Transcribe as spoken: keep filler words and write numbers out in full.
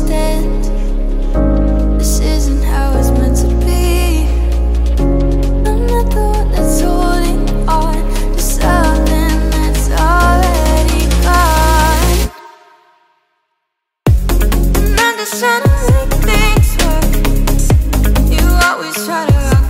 understand. This isn't how it's meant to be. I'm not the one that's holding on to something that's already gone. I'm not just trying to make things work. You always try to